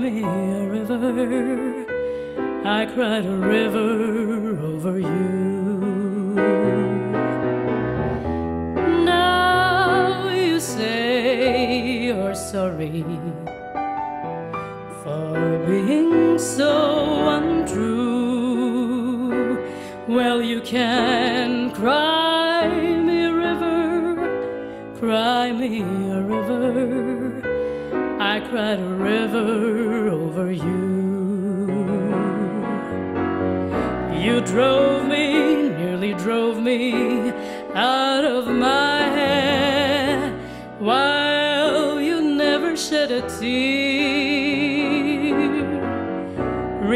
me a river. I cried a river over you. Now you say you're sorry for being so untrue. Well, you can cry me a river, cry me a river. I cried a river over you. You drove me, nearly drove me out of my head, while you never shed a tear.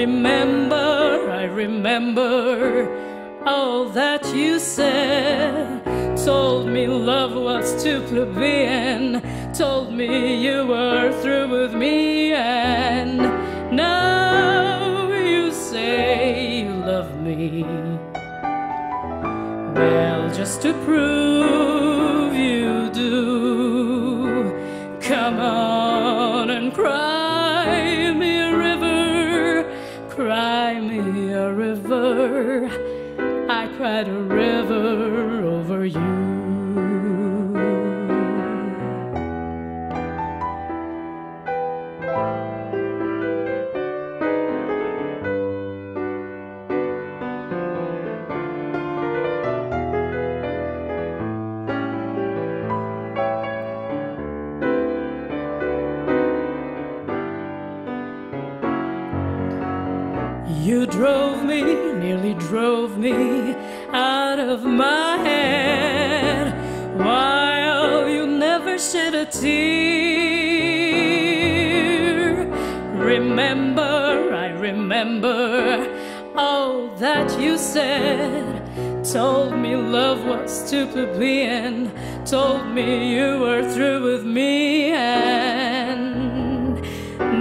Remember, I remember all that you said. Told me love was too plebeian, told me you were through with me, and now you say you love me. Well, just to prove you do, come on and cry me a river, cry me a river. I cried a river over you. You drove me, nearly drove me out of my head, while you never shed a tear. Remember, I remember all that you said. Told me love was too plebeian, told me you were through with me, and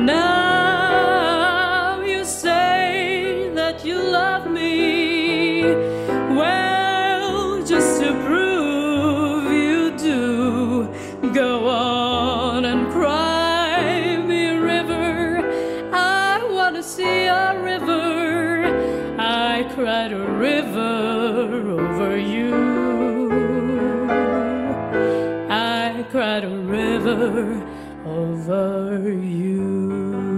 now you love me. Well, just to prove you do, go on and cry me a river. I want to see a river. I cried a river over you. I cried a river over you.